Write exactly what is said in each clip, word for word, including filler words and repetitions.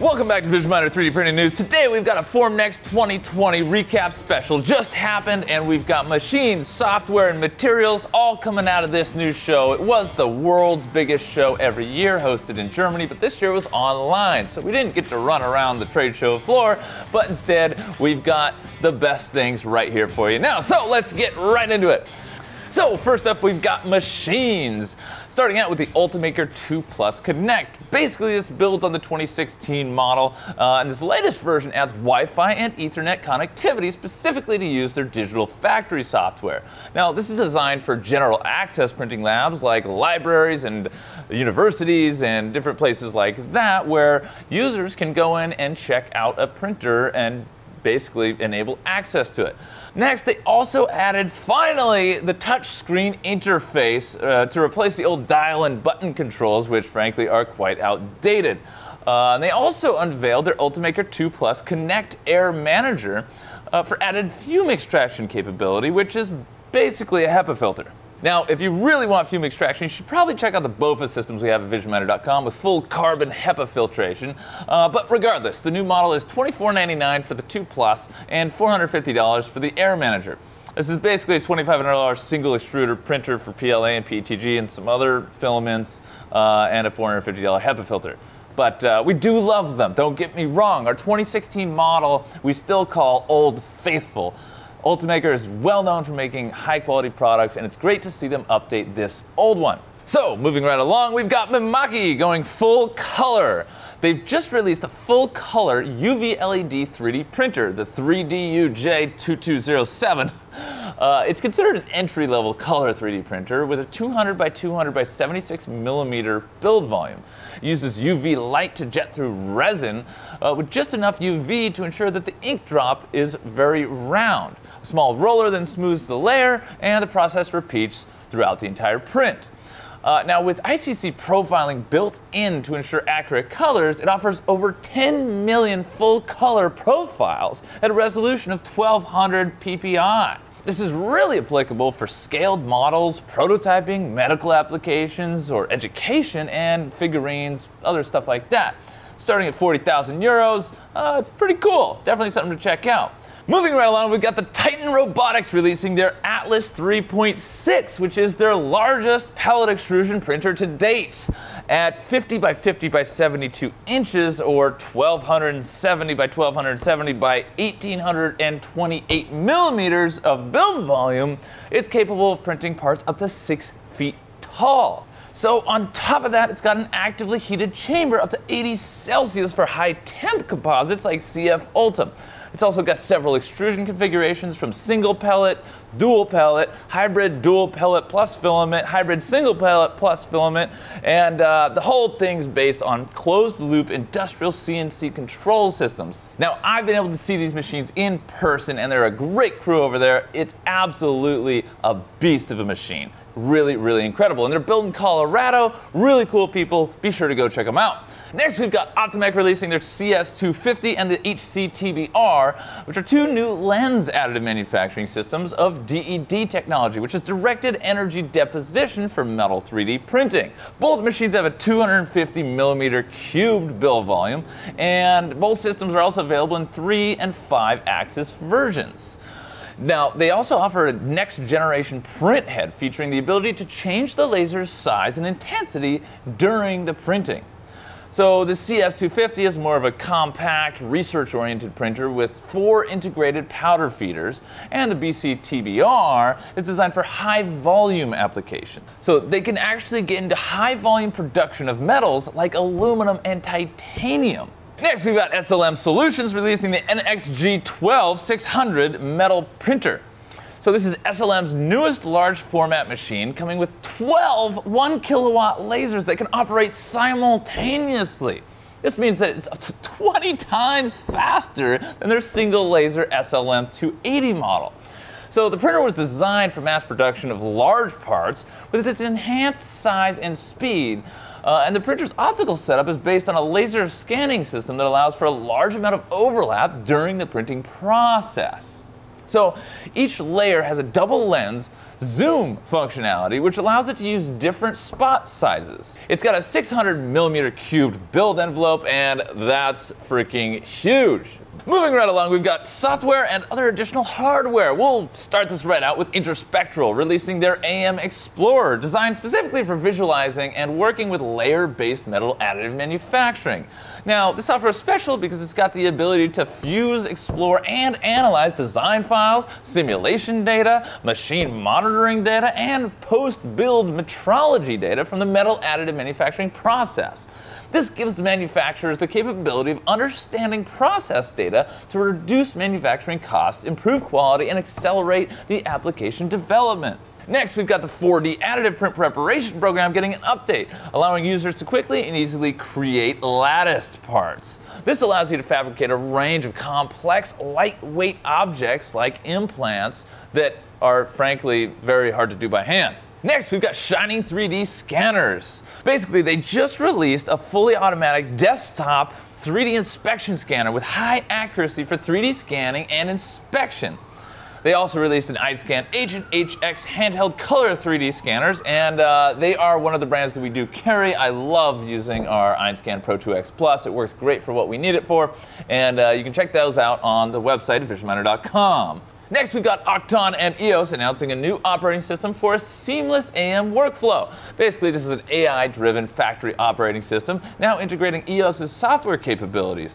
Welcome back to Vision Miner three D Printing News. Today we've got a Formnext twenty twenty recap special. Just happened, and we've got machines, software, and materials all coming out of this new show. It was the world's biggest show every year, hosted in Germany, but this year was online, so we didn't get to run around the trade show floor, but instead we've got the best things right here for you now. So let's get right into it. So first up, we've got machines. Starting out with the Ultimaker two Plus Connect. Basically, this builds on the twenty sixteen model, uh, and this latest version adds Wi-Fi and Ethernet connectivity specifically to use their Digital Factory software. Now, this is designed for general access printing labs like libraries and universities and different places like that, where users can go in and check out a printer and basically enable access to it. Next, they also added, finally, the touchscreen interface uh, to replace the old dial and button controls, which frankly are quite outdated. Uh, and they also unveiled their Ultimaker two Plus Connect Air Manager uh, for added fume extraction capability, which is basically a HEPA filter. Now, if you really want fume extraction, you should probably check out the BOFA systems we have at vision miner dot com with full carbon HEPA filtration. Uh, but regardless, the new model is twenty-four ninety-nine for the two Plus and four hundred fifty dollars for the Air Manager. This is basically a twenty-five hundred dollar single extruder printer for P L A and P E T G and some other filaments uh, and a four hundred fifty dollar HEPA filter. But uh, we do love them, don't get me wrong. Our twenty sixteen model we still call Old Faithful. Ultimaker is well known for making high quality products, and it's great to see them update this old one. So moving right along, we've got Mimaki going full color. They've just released a full color U V L E D three D printer, the three D U J two two zero seven. Uh, it's considered an entry level color three D printer with a two hundred by two hundred by seventy-six millimeter build volume. It uses U V light to jet through resin uh, with just enough U V to ensure that the ink drop is very round. A small roller then smooths the layer, and the process repeats throughout the entire print. Uh, now, with I C C profiling built in to ensure accurate colors, it offers over ten million full-color profiles at a resolution of twelve hundred P P I. This is really applicable for scaled models, prototyping, medical applications, or education, and figurines, other stuff like that. Starting at forty thousand euros, uh, it's pretty cool. Definitely something to check out. Moving right along, we've got the Titan Robotics releasing their Atlas three point six, which is their largest pellet extrusion printer to date. At fifty by fifty by seventy-two inches, or twelve seventy by twelve seventy by eighteen twenty-eight millimeters of build volume, it's capable of printing parts up to six feet tall. So on top of that, it's got an actively heated chamber up to eighty Celsius for high temp composites like C F Ultem. It's also got several extrusion configurations from single pellet, dual pellet, hybrid dual pellet plus filament, hybrid single pellet plus filament, and uh, the whole thing's based on closed loop industrial C N C control systems. Now, I've been able to see these machines in person, and they're a great crew over there. It's absolutely a beast of a machine. Really, really incredible. And they're built in Colorado. Really cool people. Be sure to go check them out. Next, we've got Optomec releasing their C S two fifty and the H C T B R, which are two new lens additive manufacturing systems of D E D technology, which is directed energy deposition for metal three D printing. Both machines have a two hundred fifty millimeter cubed build volume, and both systems are also available in three and five axis versions. Now, they also offer a next generation print head featuring the ability to change the laser's size and intensity during the printing. So the C S two fifty is more of a compact, research-oriented printer with four integrated powder feeders, and the B C T B R is designed for high-volume application. So they can actually get into high-volume production of metals like aluminum and titanium. Next, we've got S L M Solutions releasing the N X G xii six hundred metal printer. So this is S L M's newest large format machine, coming with twelve one kilowatt lasers that can operate simultaneously. This means that it's up to twenty times faster than their single laser S L M two eighty model. So the printer was designed for mass production of large parts with its enhanced size and speed. Uh, and the printer's optical setup is based on a laser scanning system that allows for a large amount of overlap during the printing process. So each layer has a double lens zoom functionality, which allows it to use different spot sizes. It's got a six hundred millimeter cubed build envelope, and that's freaking huge. Moving right along, we've got software and other additional hardware. We'll start this right out with Interspectral, releasing their A M Explorer, designed specifically for visualizing and working with layer-based metal additive manufacturing. Now, this software is special because it's got the ability to fuse, explore, and analyze design files, simulation data, machine monitoring data, and post-build metrology data from the metal additive manufacturing process. This gives the manufacturers the capability of understanding process data to reduce manufacturing costs, improve quality, and accelerate the application development. Next, we've got the four D additive print preparation program getting an update, allowing users to quickly and easily create latticed parts. This allows you to fabricate a range of complex, lightweight objects like implants that are, frankly, very hard to do by hand. Next, we've got Shining three D scanners. Basically, they just released a fully automatic desktop three D inspection scanner with high accuracy for three D scanning and inspection. They also released an iScan H and H X handheld color three D scanners, and uh, they are one of the brands that we do carry. I love using our EinScan Pro two X Plus. It works great for what we need it for, and uh, you can check those out on the website at vision miner dot com. Next, we've got Oqton and E O S announcing a new operating system for a seamless A M workflow. Basically, this is an A I-driven factory operating system, now integrating E O S's software capabilities.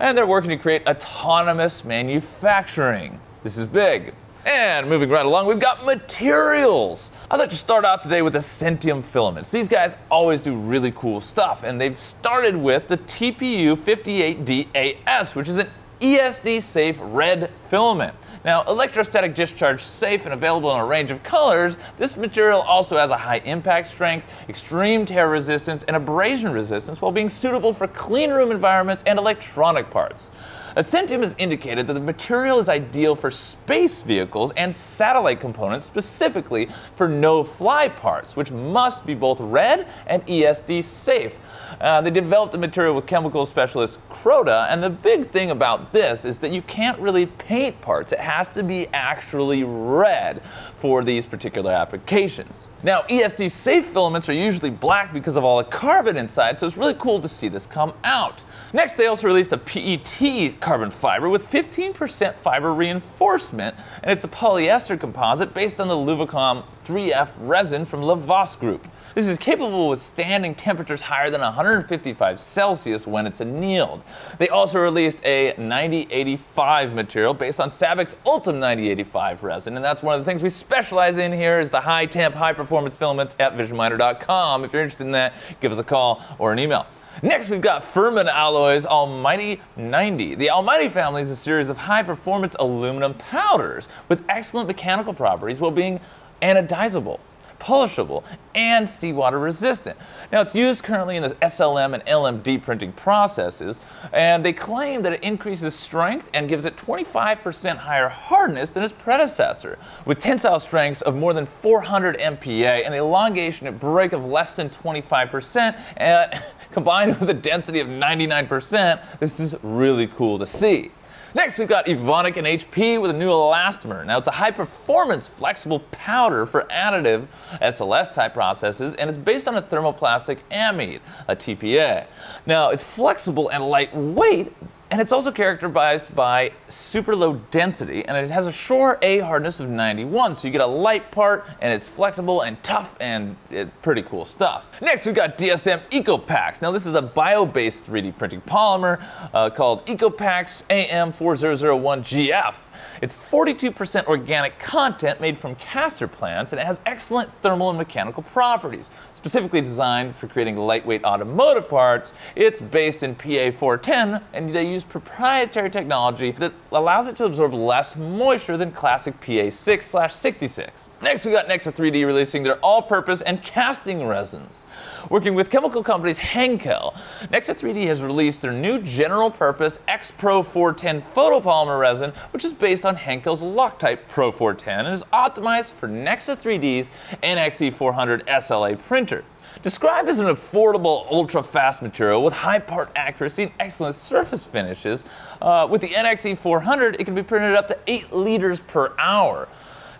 And they're working to create autonomous manufacturing. This is big. And moving right along, we've got materials. I'd like to start out today with Essentium filaments. These guys always do really cool stuff, and they've started with the T P U fifty-eight D A S, which is an E S D-safe red filament. Now, electrostatic discharge safe and available in a range of colors, this material also has a high impact strength, extreme tear resistance, and abrasion resistance while being suitable for clean room environments and electronic parts. Essentium has indicated that the material is ideal for space vehicles and satellite components, specifically for no-fly parts, which must be both red and E S D-safe. Uh, they developed the material with chemical specialist Croda, and the big thing about this is that you can't really paint parts. It has to be actually red for these particular applications. Now, E S D-safe filaments are usually black because of all the carbon inside, so it's really cool to see this come out. Next, they also released a P E T carbon fiber with fifteen percent fiber reinforcement, and it's a polyester composite based on the Luvacom three F resin from Lavos Group. This is capable of withstanding temperatures higher than one hundred fifty-five Celsius when it's annealed. They also released a ninety eighty-five material based on Sabic's Ultem ninety eighty-five resin, and that's one of the things we specialize in here is the high temp, high performance filaments at vision miner dot com. If you're interested in that, give us a call or an email. Next, we've got Firmin Alloys Almighty ninety. The Almighty family is a series of high-performance aluminum powders with excellent mechanical properties while being anodizable, polishable, and seawater resistant. Now, it's used currently in the S L M and L M D printing processes, and they claim that it increases strength and gives it twenty-five percent higher hardness than its predecessor, with tensile strengths of more than four hundred M P A and elongation at break of less than twenty-five percent, and combined with a density of ninety-nine percent, this is really cool to see. Next, we've got Evonik and H P with a new elastomer. Now, it's a high-performance flexible powder for additive S L S-type processes, and it's based on a thermoplastic amide, a T P A. Now, it's flexible and lightweight, and it's also characterized by super low density, and it has a Shore A hardness of ninety-one, so you get a light part, and it's flexible and tough, and it's pretty cool stuff. Next, we've got D S M EcoPax. Now, this is a bio-based three D printing polymer uh, called EcoPax A M four zero zero one G F. It's forty-two percent organic content made from castor plants, and it has excellent thermal and mechanical properties. Specifically designed for creating lightweight automotive parts, it's based in P A four ten, and they use proprietary technology that allows it to absorb less moisture than classic P A six sixty-six. Next, we got Nexa three D releasing their all-purpose and casting resins. Working with chemical companies Henkel, Nexa three D has released their new general-purpose X Pro four ten photopolymer resin, which is based on Henkel's Loctite Pro four ten and is optimized for Nexa three D's N X E four hundred S L A printer. Described as an affordable, ultra-fast material with high part accuracy and excellent surface finishes, uh, with the N X E four hundred, it can be printed up to eight liters per hour.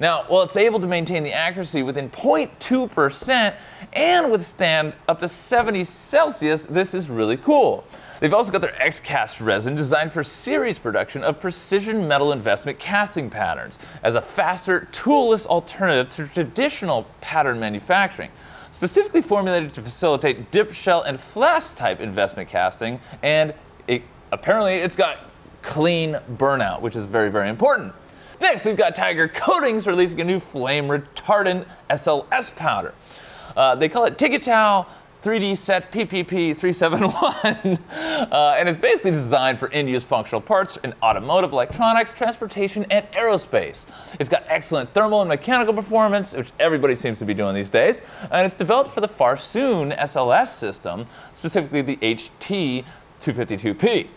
Now, while it's able to maintain the accuracy within zero point two percent and withstand up to seventy Celsius, this is really cool. They've also got their X-Cast resin designed for series production of precision metal investment casting patterns as a faster, toolless alternative to traditional pattern manufacturing, specifically formulated to facilitate dip shell and flask type investment casting, and it, apparently it's got clean burnout, which is very, very important. Next, we've got Tiger Coatings releasing a new flame retardant S L S powder. Uh, they call it Tigatal three D set P P P three seven one, uh, and it's basically designed for in-use functional parts in automotive, electronics, transportation, and aerospace. It's got excellent thermal and mechanical performance, which everybody seems to be doing these days, and it's developed for the Farsoon S L S system, specifically the H T two fifty-two P.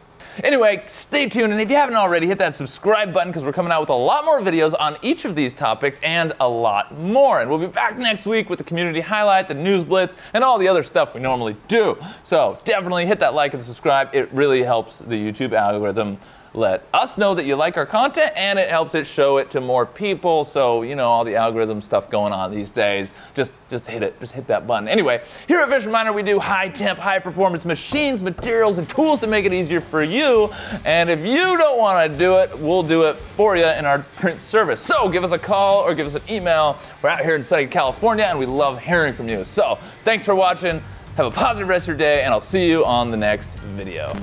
Anyway, stay tuned, and if you haven't already, hit that subscribe button because we're coming out with a lot more videos on each of these topics and a lot more. And we'll be back next week with the community highlight, the news blitz, and all the other stuff we normally do. So definitely hit that like and subscribe. It really helps the YouTube algorithm let us know that you like our content, and it helps it show it to more people. So, you know, all the algorithm stuff going on these days, just just hit it, just hit that button. Anyway, here at Vision Miner, we do high temp, high performance machines, materials, and tools to make it easier for you. And if you don't want to do it, we'll do it for you in our print service. So give us a call or give us an email. We're out here in sunny California, and we love hearing from you. So thanks for watching. Have a positive rest of your day, and I'll see you on the next video.